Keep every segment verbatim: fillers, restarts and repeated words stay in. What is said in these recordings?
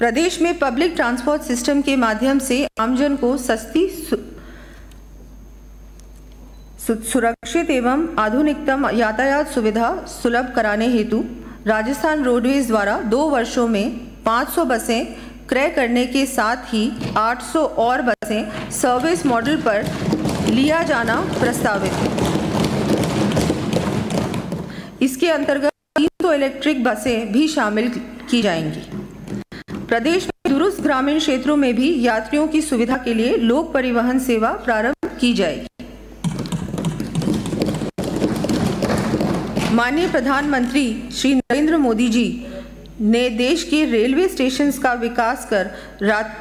प्रदेश में public transport system के माध्यम से आमजन को सस्ती सुरक्षित एवं आधुनिकतम यातायात सुविधा सुलभ कराने हेतु राजस्थान रोडवेज द्वारा दो वर्षों में पाँच सौ बसें क्रय करने के साथ ही आठ सौ और बसें सर्विस मॉडल पर लिया जाना प्रस्तावित है। इसके अंतर्गत तीन सौ इलेक्ट्रिक बसें भी शामिल की जाएंगी। प्रदेश में दुरुस्त ग्रामीण क्षेत्रों में भी यात्रियों की सुविधा के लिए लोक परिवहन सेवा प्रारंभ की जाएगी। माननीय प्रधानमंत्री श्री नरेंद्र मोदी जी ने देश के रेलवे स्टेशंस का विकास कर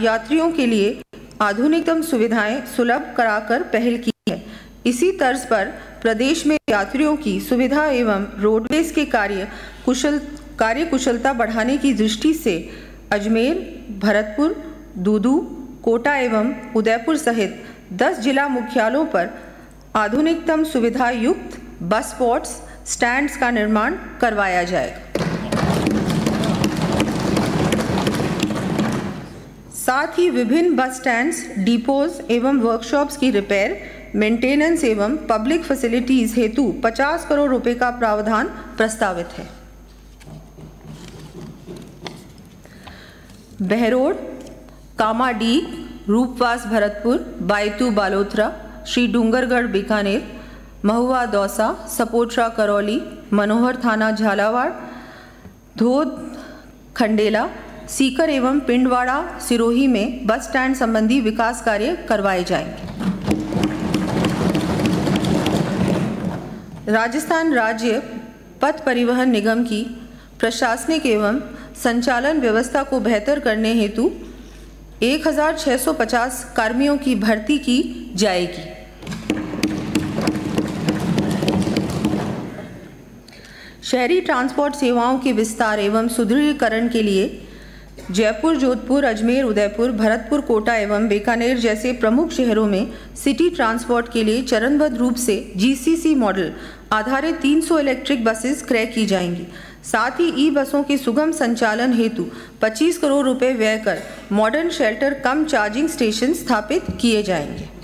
यात्रियों के लिए आधुनिकतम सुविधाएं सुलभ कराकर पहल की है। इसी तर्ज पर प्रदेश में यात्रियों की सुविधा एवं रोडवेज के कार्य कुशल कार्य कुशलता बढ़ाने की दृष्टि से अजमेर, भरतपुर, दूदू, कोटा एवं उदयपुर सहित दस जिला मुख्यालयों पर आधुनिकतम सुविधा युक्त बस स्पॉट्स स्टैंड्स का निर्माण करवाया जाएगा। साथ ही विभिन्न बस स्टैंड्स, डिपोज एवं वर्कशॉप्स की रिपेयर, मेंटेनेंस एवं पब्लिक फैसिलिटीज हेतु पचास करोड़ रुपए का प्रावधान प्रस्तावित है। बहरोड, कामाडी, रूपवास भरतपुर, बायतू बालोतरा, श्री डूंगरगढ़ बीकानेर, महुआ दौसा, सपोटरा करौली, मनोहर थाना झालावाड़, धोध खंडेला, सीकर एवं पिंडवाड़ा सिरोही में बस स्टैंड संबंधी विकास कार्य करवाए जाएंगे। राजस्थान राज्य पथ परिवहन निगम की प्रशासनिक एवं संचालन व्यवस्था को बेहतर करने हेतु एक हज़ार छह सौ पचास कर्मियों की भर्ती की जाएगी। शहरी ट्रांसपोर्ट सेवाओं के विस्तार एवं सुदृढ़ीकरण के लिए जयपुर, जोधपुर, अजमेर, उदयपुर, भरतपुर, कोटा एवं बीकानेर जैसे प्रमुख शहरों में सिटी ट्रांसपोर्ट के लिए चरणबद्ध रूप से जीसीसी मॉडल आधारित तीन सौ इलेक्ट्रिक बसेस क्रय की जाएंगी। साथ ही ई बसों के सुगम संचालन हेतु पच्चीस करोड़ रुपए व्यय कर modern shelter cum charging station स्थापित किए जाएंगे।